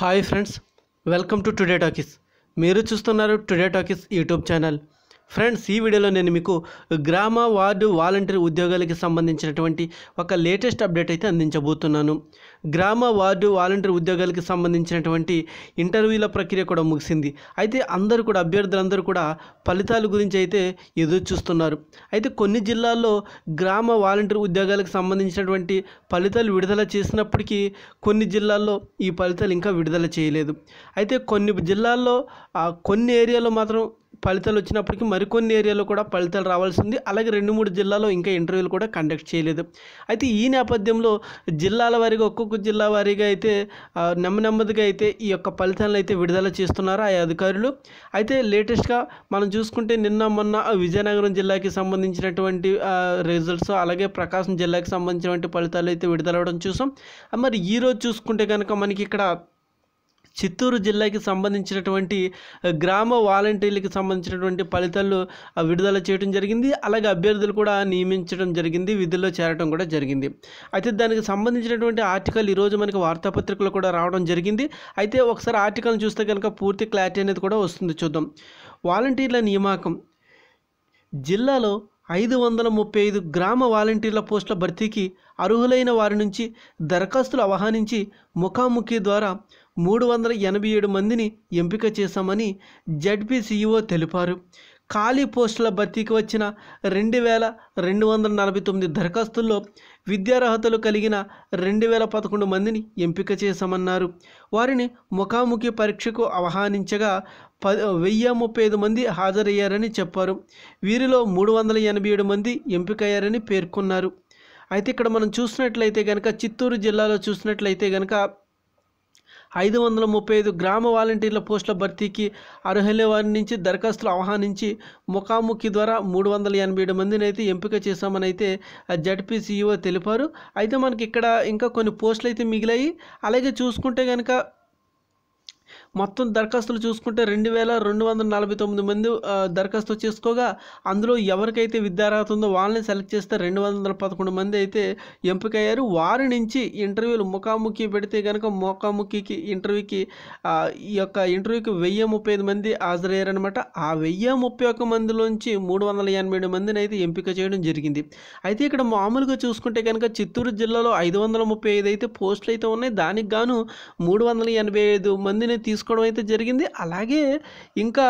Hi friends, welcome to today talkies. మీరు చూస్తున్నారు today talkies YouTube channel. Friends, ఈ వీడియోలో నేను మీకు గ్రామ వార్డు వాలంటీర్ ఉద్యోగాలకు సంబంధించినటువంటి ఒక లేటెస్ట్ అప్డేట్ అయితే అందించబోతున్నాను. గ్రామ వార్డు వాలంటీర్ ఉద్యోగాలకు సంబంధించినటువంటి ఇంటర్వ్యూల ప్రక్రియ కూడా ముగిసింది. అయితే అందరూ కూడా అభ్యర్థులందరూ కూడా ఫలితాల గురించి అయితే ఎదురు చూస్తున్నారు. అయితే కొన్ని జిల్లాల్లో గ్రామ వాలంటీర్ ఉద్యోగాలకు సంబంధించినటువంటి ఫలితాలు విడుదల చేసినప్పటికీ కొన్ని జిల్లాల్లో ఈ ఫలితాలు ఇంకా విడుదల చేయలేదు. అయితే కొన్ని జిల్లాల్లో కొన్ని ఏరియాలో మాత్రం ఫలితాలు వచ్చినప్పటికీ మరికొన్ని ఏరియాలో కూడా ఫలితాలు రావాల్సింది. అలాగే 2-3 జిల్లాలో ఇంకా ఇంటర్వ్యూలు కూడా కండక్ట్ చేయలేదు. అయితే ఈ నేపథ్యంలో జిల్లాల వారీగా ఒక్కొక్క జిల్లా వారీగా అయితే నెమ్మదిగా అయితే ఈ యొక్క ఫలితాలను అయితే విడుదల చేస్తున్నారు ఆ అధికారులు. అయితే లేటెస్ట్గా మనం చూసుకుంటే నిన్న మొన్న విజయనగరం జిల్లాకి సంబంధించినటువంటి రిజల్ట్స్, అలాగే ప్రకాశం జిల్లాకి సంబంధించినటువంటి ఫలితాలు అయితే విడుదలవ్వడం చూసాం. మరి ఈరోజు చూసుకుంటే కనుక మనకి ఇక్కడ చిత్తూరు జిల్లాకి సంబంధించినటువంటి గ్రామ వాలంటీర్లకు సంబంధించినటువంటి ఫలితాలు విడుదల చేయడం జరిగింది. అలాగే అభ్యర్థులు కూడా నియమించడం జరిగింది, విధుల్లో చేరడం కూడా జరిగింది. అయితే దానికి సంబంధించినటువంటి ఆర్టికల్ ఈరోజు మనకి వార్తాపత్రికలు కూడా రావడం జరిగింది. అయితే ఒకసారి ఆర్టికల్ని చూస్తే కనుక పూర్తి క్లారిటీ అనేది కూడా వస్తుంది, చూద్దాం. వాలంటీర్ల నియామకం జిల్లాలో 535 గ్రామ వాలంటీర్ల పోస్టుల భర్తీకి అర్హులైన వారి నుంచి దరఖాస్తులు ఆహ్వానించి ముఖాముఖి ద్వారా 387 మందిని ఎంపిక చేశామని జడ్పీసీఈఓ తెలిపారు. ఖాళీ పోస్టుల భర్తీకి వచ్చిన 2249 దరఖాస్తుల్లో విద్యార్హతలు కలిగిన 2011 మందిని ఎంపిక చేశామన్నారు. వారిని ముఖాముఖి పరీక్షకు ఆహ్వానించగా 1035 మంది హాజరయ్యారని చెప్పారు. వీరిలో 387 మంది ఎంపికయ్యారని పేర్కొన్నారు. అయితే ఇక్కడ మనం చూసినట్లయితే కనుక చిత్తూరు జిల్లాలో చూసినట్లయితే కనుక 535 గ్రామ వాలంటీర్ల పోస్టుల భర్తీకి అర్హులైన వారి నుంచి దరఖాస్తులు ఆహ్వానించి ముఖాముఖి ద్వారా 387 మందిని అయితే ఎంపిక చేశామని అయితే జడ్పీసీఈఓ తెలిపారు. అయితే మనకి ఇక్కడ ఇంకా కొన్ని పోస్టులు అయితే మిగిలాయి. అలాగే చూసుకుంటే కనుక మొత్తం దరఖాస్తులు చూసుకుంటే 2249 మంది దరఖాస్తు చేసుకోగా అందులో ఎవరికైతే విద్యార్హత ఉందో వాళ్ళని సెలెక్ట్ చేస్తే 211 మంది అయితే ఎంపికయ్యారు. వారి నుంచి ఇంటర్వ్యూలు ముఖాముఖి పెడితే కనుక ముఖాముఖికి ఇంటర్వ్యూకి 1035 మంది హాజరయ్యారనమాట. ఆ 1031 మందిలోంచి 387 మందిని అయితే ఎంపిక చేయడం జరిగింది. అయితే ఇక్కడ మామూలుగా చూసుకుంటే కనుక చిత్తూరు జిల్లాలో 535 అయితే పోస్టులు అయితే ఉన్నాయి. దానికి గాను 385 మందిని తీసుకోవడం అయితే జరిగింది. అలాగే ఇంకా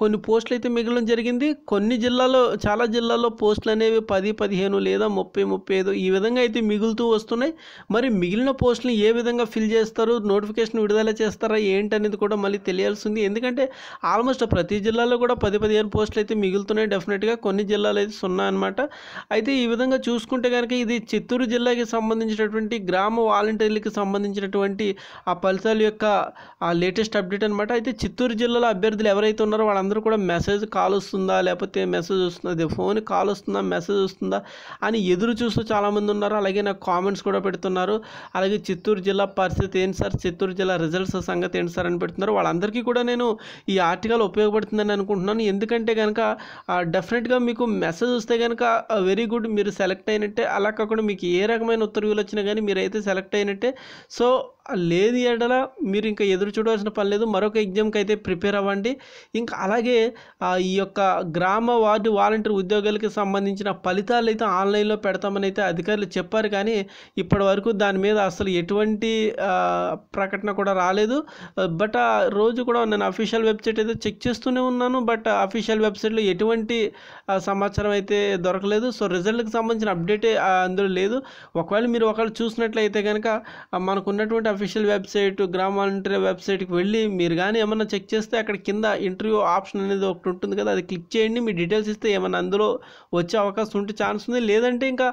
కొన్ని పోస్టులు అయితే మిగలడం జరిగింది. కొన్ని జిల్లాలో, చాలా జిల్లాల్లో పోస్టులు అనేవి 10-15 లేదా 30-35 ఈ విధంగా అయితే మిగులుతూ వస్తున్నాయి. మరి మిగిలిన పోస్టులను ఏ విధంగా ఫిల్ చేస్తారు, నోటిఫికేషన్ విడుదల చేస్తారా ఏంటనేది కూడా మళ్ళీ తెలియాల్సింది. ఎందుకంటే ఆల్మోస్ట్ ప్రతి జిల్లాలో కూడా 10-15 పోస్టులు అయితే మిగులుతున్నాయి డెఫినెట్గా. కొన్ని జిల్లాలు అయితే 0 అనమాట. అయితే ఈ విధంగా చూసుకుంటే కనుక ఇది చిత్తూరు జిల్లాకి సంబంధించినటువంటి గ్రామ వాలంటీర్లకు సంబంధించినటువంటి ఆ ఫలితాల యొక్క లేటెస్ట్ అప్డేట్ అనమాట. అయితే చిత్తూరు జిల్లాలో అభ్యర్థులు ఎవరైతే ఉన్నారో వాళ్ళందరూ కూడా మెసేజ్ కాల్ వస్తుందా, లేకపోతే మెసేజ్ వస్తుందా, అదే ఫోన్ కాల్ వస్తుందా, మెసేజ్ వస్తుందా అని ఎదురు చూస్తూ చాలామంది ఉన్నారు. అలాగే నాకు కామెంట్స్ కూడా పెడుతున్నారు. అలాగే చిత్తూరు జిల్లా పరిస్థితి ఏంటి సార్, చిత్తూరు జిల్లా రిజల్ట్స్ సంగతి ఏంటి సార్ అని పెడుతున్నారు. వాళ్ళందరికీ కూడా నేను ఈ ఆర్టికల్ ఉపయోగపడుతుందని అనుకుంటున్నాను. ఎందుకంటే కనుక డెఫినెట్గా మీకు మెసేజ్ వస్తే కనుక వెరీ గుడ్, మీరు సెలెక్ట్ అయినట్టే. అలా కాకుండా మీకు ఏ రకమైన ఉత్తర్వులు వచ్చినా కానీ మీరైతే సెలెక్ట్ అయినట్టే. సో లేదు ఎడల మీరు ఇంకా ఎదురు చూడవలసిన పని లేదు. మరొక ఎగ్జామ్కి అయితే ప్రిపేర్ అవ్వండి. ఇంకా అలాగే ఈ యొక్క గ్రామ వార్డు వాలంటీర్ ఉద్యోగాలకు సంబంధించిన ఫలితాలు అయితే ఆన్లైన్లో పెడతామని అయితే అధికారులు చెప్పారు. కానీ ఇప్పటి వరకు దాని మీద అసలు ఎటువంటి ప్రకటన కూడా రాలేదు. బట్ రోజు కూడా నేను అఫీషియల్ వెబ్సైట్ అయితే చెక్ చేస్తూనే ఉన్నాను. బట్ అఫీషియల్ వెబ్సైట్లో ఎటువంటి సమాచారం అయితే దొరకలేదు. సో రిజల్ట్కి సంబంధించిన అప్డేటే అందులో లేదు. ఒకవేళ మీరు చూసినట్లయితే కనుక మనకున్నటువంటి అఫీషియల్ వెబ్సైట్, గ్రామ వాలంటీర్ వెబ్సైట్కి వెళ్ళి మీరు కానీ ఏమన్నా చెక్ చేస్తే అక్కడ కింద ఇంటర్వ్యూ ఆప్షన్ అనేది ఒకటి ఉంటుంది కదా, అది క్లిక్ చేయండి. మీ డీటెయిల్స్ ఇస్తే ఏమన్నా అందులో వచ్చే అవకాశం ఉంటే ఛాన్స్ ఉంది. లేదంటే ఇంకా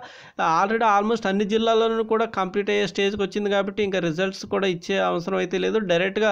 ఆల్రెడీ ఆల్మోస్ట్ అన్ని జిల్లాల్లోనూ కూడా కంప్లీట్ అయ్యే స్టేజ్కి వచ్చింది కాబట్టి ఇంకా రిజల్ట్స్ కూడా ఇచ్చే అవసరం అయితే లేదు. డైరెక్ట్గా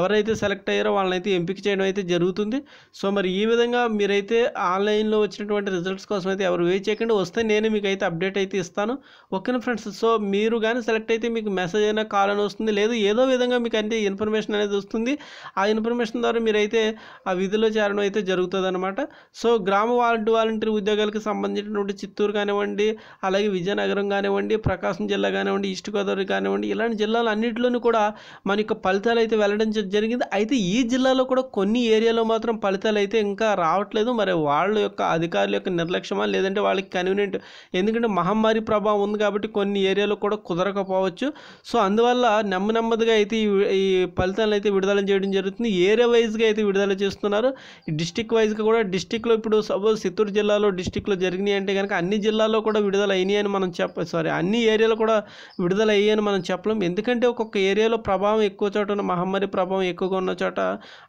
ఎవరైతే సెలెక్ట్ అయ్యారో వాళ్ళని అయితే ఎంపిక చేయడం అయితే జరుగుతుంది. సో మరి ఈ విధంగా మీరైతే ఆన్లైన్లో వచ్చినటువంటి రిజల్ట్స్ కోసం అయితే ఎవరు వెయిట్ చేయకండి. వస్తే నేను మీకు అయితే అప్డేట్ అయితే ఇస్తాను. ఓకేనా ఫ్రెండ్స్? సో మీరు కానీ సెలెక్ట్ అయితే మీకు మెసేజ్ అయినా కాల్ చేయాలని వస్తుంది, లేదు ఏదో విధంగా మీకు అంటే ఇన్ఫర్మేషన్ అనేది వస్తుంది. ఆ ఇన్ఫర్మేషన్ ద్వారా మీరైతే ఆ విధిలో చేరడం అయితే జరుగుతుందన్నమాట. సో గ్రామ వార్డు వాలంటీర్ ఉద్యోగాలకు సంబంధించినటువంటి చిత్తూరు కానివ్వండి, అలాగే విజయనగరం కానివ్వండి, ప్రకాశం జిల్లా కానివ్వండి, ఈస్ట్ గోదావరి కానివ్వండి, ఇలాంటి జిల్లాలు అన్నింటిలోనూ కూడా మన యొక్క ఫలితాలు అయితే వెళ్ళడం జరిగింది. అయితే ఈ జిల్లాలో కూడా కొన్ని ఏరియాలో మాత్రం ఫలితాలు అయితే ఇంకా రావట్లేదు. మరి వాళ్ళ యొక్క అధికారుల యొక్క నిర్లక్ష్యమా, లేదంటే వాళ్ళకి కన్వీనియంట్, ఎందుకంటే మహమ్మారి ప్రభావం ఉంది కాబట్టి కొన్ని ఏరియాలో కూడా కుదరకపోవచ్చు. సో అందువల్ల నెమ్మదిగా అయితే ఈ ఫలితాలను అయితే విడుదల చేయడం జరుగుతుంది. ఏరియా వైజ్గా అయితే విడుదల చేస్తున్నారు. డిస్టిక్ వైజ్గా కూడా, డిస్టిక్లో ఇప్పుడు సపోజ్ చిత్తూరు జిల్లాలో డిస్టిక్లో జరిగినాయి అంటే కనుక అన్ని జిల్లాల్లో కూడా విడుదల అయినాయని మనం అన్ని ఏరియాలో కూడా విడుదల అయ్యాయని మనం చెప్పలేం. ఎందుకంటే ఒక్కొక్క ఏరియాలో ప్రభావం ఎక్కువ చోట ఉన్న, మహమ్మారి ప్రభావం ఎక్కువగా ఉన్న చోట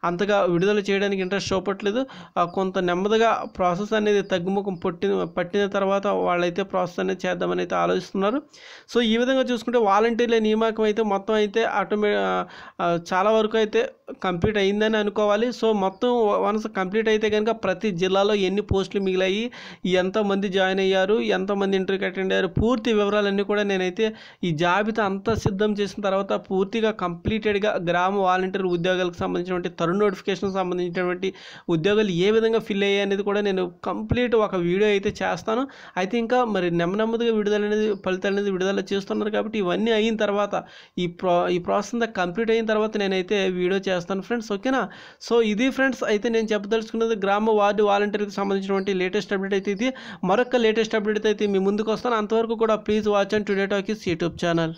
అంతగా విడుదల చేయడానికి ఇంట్రెస్ట్ చూపట్లేదు. కొంత నెమ్మదిగా ప్రాసెస్ అనేది తగ్గుముఖం పట్టిన తర్వాత వాళ్ళైతే ప్రాసెస్ అనేది చేద్దామని అయితే ఆలోచిస్తున్నారు. సో ఈ విధంగా చూసుకుంటే వాలంటీర్ల నియామకం అయితే మొత్తం అయితే చాలా వరకు అయితే కంప్లీట్ అయిందని అనుకోవాలి. సో మొత్తం వన్స్ కంప్లీట్ అయితే కనుక ప్రతి జిల్లాలో ఎన్ని పోస్టులు మిగిలాయి, ఎంతమంది జాయిన్ అయ్యారు, ఎంతమంది ఇంటర్వ్యూకి అటెండ్ అయ్యారు, పూర్తి వివరాలన్నీ కూడా నేనైతే ఈ జాబితా అంతా సిద్ధం చేసిన తర్వాత పూర్తిగా కంప్లీటెడ్గా గ్రామ వాలంటీర్ ఉద్యోగాలకు సంబంధించినటువంటి తరుణ నోటిఫికేషన్ సంబంధించినటువంటి ఉద్యోగాలు ఏ విధంగా ఫిల్ అయ్యాయి అనేది కూడా నేను కంప్లీట్ ఒక వీడియో అయితే చేస్తాను. అయితే ఇంకా మరి నెమ్మదిగా ఫలితాలు అనేది విడుదల చేస్తున్నారు కాబట్టి ఇవన్నీ అయిన తర్వాత ఈ ప్రాసెస్ అంతా కంప్లీట్ అయిన తర్వాత నేనైతే వీడియో చేస్తాను ఫ్రెండ్స్, ఓకేనా. సో ఇది ఫ్రెండ్స్ అయితే నేను చెప్పదలుచుకున్నది గ్రామ వార్డు వాలంటీర్కి సంబంధించినటువంటి లేటెస్ట్ అప్డేట్ అయితే ఇది. మరొక లేటెస్ట్ అప్డేట్ అయితే మీ ముందుకు వస్తాను. అంతవరకు కూడా please watch and today talkies YouTube channel.